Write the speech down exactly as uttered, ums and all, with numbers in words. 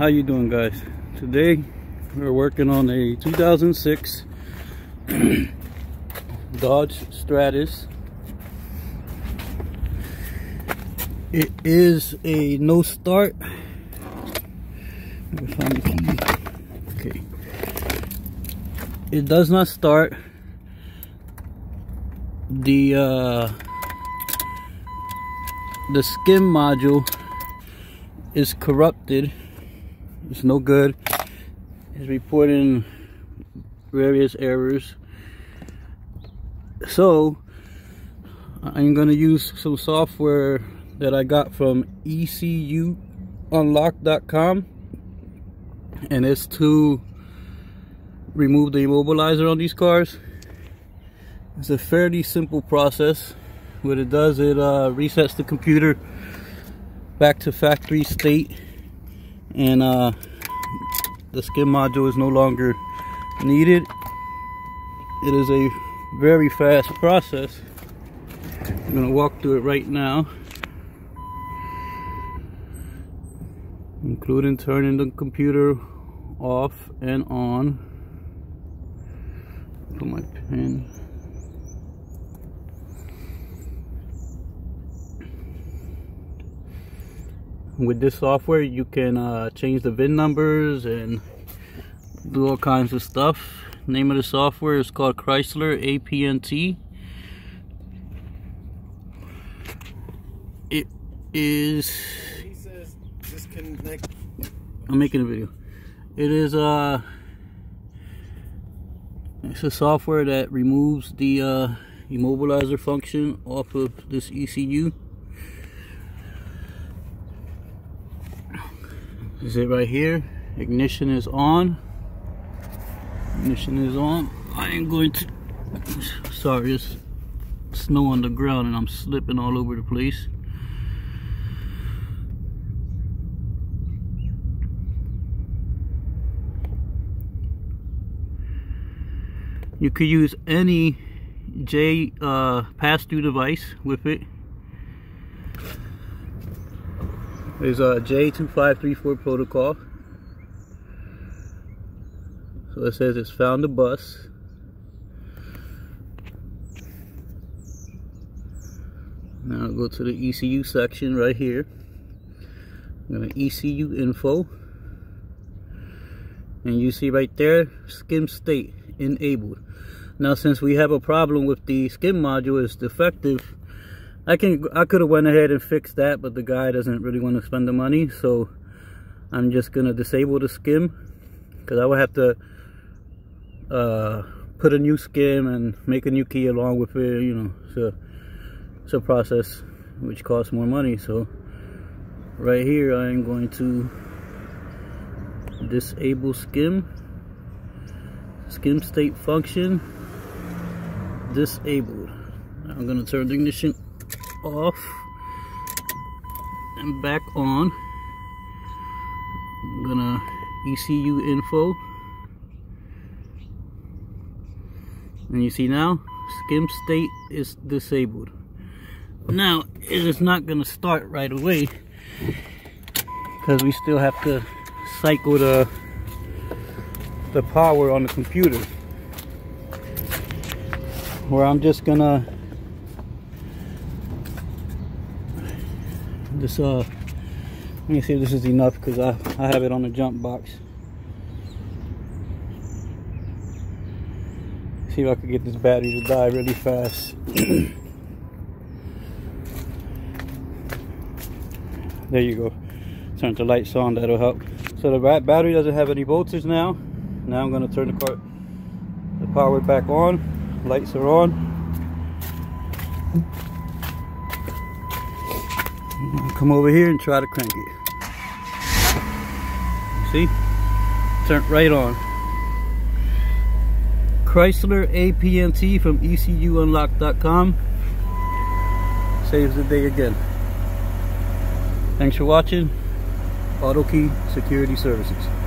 How you doing, guys? Today we're working on a two thousand six Dodge Stratus. It is a no start. Okay, it does not start. The uh, the SKIM module is corrupted. It's no good. It's reporting various errors. So I'm gonna use some software that I got from E C U unlock dot com, and it's to remove the immobilizer on these cars. It's a fairly simple process. What it does, it uh, resets the computer back to factory state, and uh, the SKIM module is no longer needed. It is a very fast process. I'm gonna walk through it right now, including turning the computer off and on. Put my pen. With this software, you can uh, change the V I N numbers and do all kinds of stuff. Name of the software is called Chrysler A P N T. It is... He says disconnect. I'm making a video. It is uh, it's a software that removes the uh, immobilizer function off of this E C U. Is it right here? Ignition is on. Ignition is on. I ain't going to. Sorry, it's snow on the ground and I'm slipping all over the place. You could use any J uh, passthru device with it. There's a J two five three four protocol. So it says it's found a bus. Now I'll go to the E C U section right here. I'm going to E C U info. And you see right there, SKIM state enabled. Now, since we have a problem with the SKIM module, it's defective. I can I could have went ahead and fixed that, but the guy doesn't really want to spend the money, so I'm just gonna disable the SKIM, because I would have to uh, put a new SKIM and make a new key along with it. You know, it's a, it's a process which costs more money. So right here, I am going to disable SKIM, SKIM state function disabled. I'm gonna turn the ignition off and back on. I'm gonna E C U info, and you see now SKIM state is disabled. Now it is not gonna start right away because we still have to cycle the the power on the computer, where I'm just gonna This uh, let me see if this is enough, because I, I have it on the jump box. See if I could get this battery to die really fast. There you go. Turn the lights on, that'll help. So the battery doesn't have any voltage now. Now I'm gonna turn the car, the power back on. Lights are on. Come over here and try to crank it. See? Turn right on. Chrysler A P N T from E C U unlock dot com saves the day again. Thanks for watching. Auto Key Security Services.